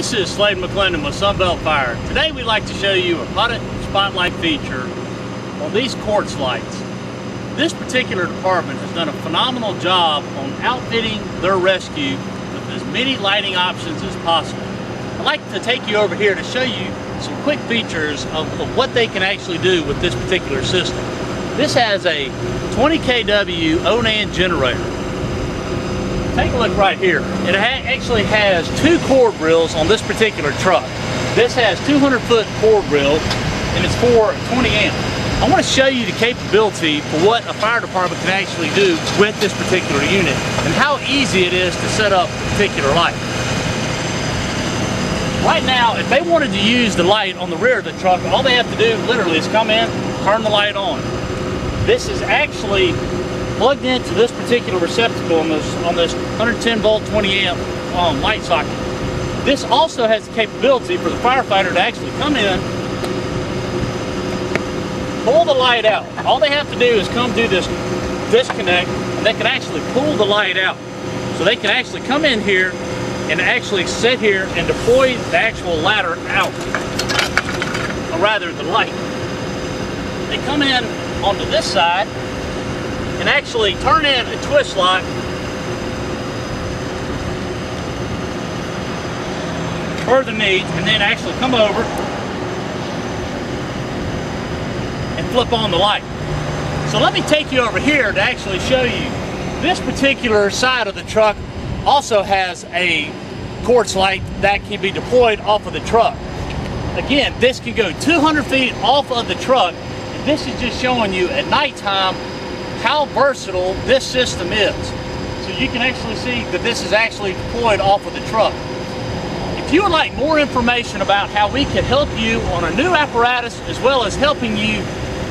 This is Slade McClendon with Sunbelt Fire. Today we'd like to show you a potted spotlight feature on these quartz lights. This particular department has done a phenomenal job on outfitting their rescue with as many lighting options as possible. I'd like to take you over here to show you some quick features of what they can actually do with this particular system. This has a 20 kW ONAN generator. Take a look right here. It actually has two cord reels on this particular truck. This has 200-foot cord reel and it's for 20 amp. I want to show you the capability for what a fire department can actually do with this particular unit and how easy it is to set up a particular light. Right now, if they wanted to use the light on the rear of the truck, all they have to do literally is come in, turn the light on. This is actually plugged into this particular receptacle on this 110-volt 20-amp light socket. This also has the capability for the firefighter to actually come in, pull the light out. All they have to do is come do this disconnect, and they can actually pull the light out. So they can actually come in here and actually sit here and deploy the actual ladder out, or rather the light. They come in onto this side, and actually turn in a twist lock, per the need, and then actually come over and flip on the light. So let me take you over here to actually show you. This particular side of the truck also has a quartz light that can be deployed off of the truck. Again, this can go 200 feet off of the truck, and this is just showing you at nighttime how versatile this system is. So you can actually see that this is actually deployed off of the truck. If you would like more information about how we can help you on a new apparatus as well as helping you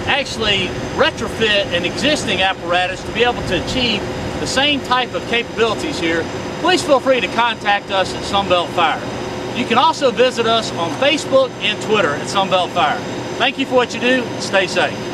actually retrofit an existing apparatus to be able to achieve the same type of capabilities here, please feel free to contact us at Sunbelt Fire. You can also visit us on Facebook and Twitter at Sunbelt Fire. Thank you for what you do and stay safe.